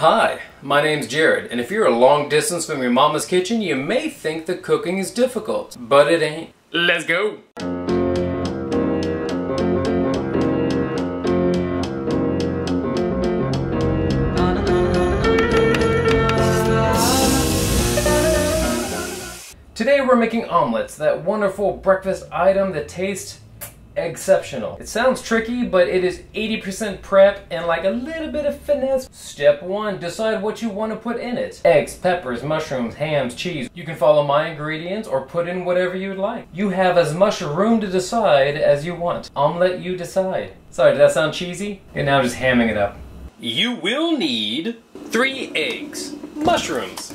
Hi, my name's Jared, and if you're a long distance from your mama's kitchen, you may think that cooking is difficult, but it ain't. Let's go! Today we're making omelets, that wonderful breakfast item that tastes exceptional. It sounds tricky, but it is 80% prep and like a little bit of finesse. Step one, decide what you want to put in it. Eggs, peppers, mushrooms, hams, cheese. You can follow my ingredients or put in whatever you'd like. You have as much room to decide as you want. Omelette, you decide. Sorry, did that sound cheesy? And now I'm just hamming it up. You will need 3 eggs, mushrooms,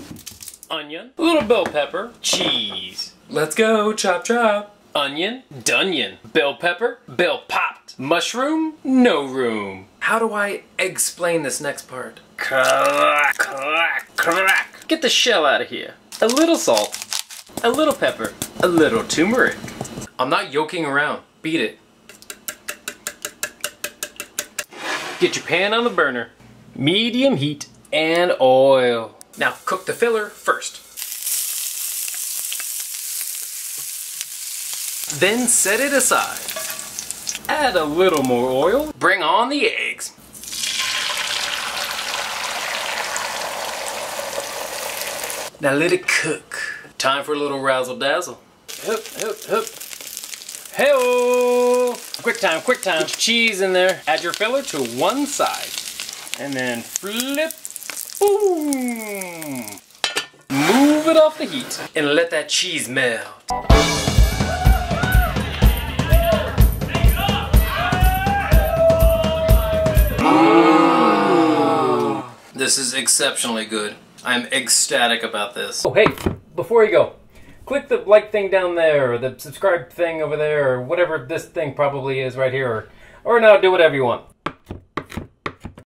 onion, a little bell pepper, cheese. Let's go, chop chop. Onion, dunyon, bell pepper, bell popped, mushroom, no room. How do I explain this next part? Crack, crack, crack. Get the shell out of here. A little salt, a little pepper, a little turmeric. I'm not yoking around. Beat it. Get your pan on the burner, medium heat, and oil. Now cook the filler first. Then set it aside. Add a little more oil. Bring on the eggs. Now let it cook. Time for a little razzle dazzle. Hup, hup, hup. Hey-oh! Quick time, quick time. Put your cheese in there. Add your filler to one side. And then flip. Boom! Move it off the heat. And let that cheese melt. This is exceptionally good. I'm ecstatic about this. Oh hey, before you go, click the like thing down there, or the subscribe thing over there, or whatever this thing probably is right here, or now do whatever you want.